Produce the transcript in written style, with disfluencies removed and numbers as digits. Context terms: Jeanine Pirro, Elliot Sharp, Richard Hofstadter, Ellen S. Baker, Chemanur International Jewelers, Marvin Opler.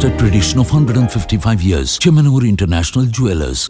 trusted tradition of 155 years. Chemanur International Jewelers.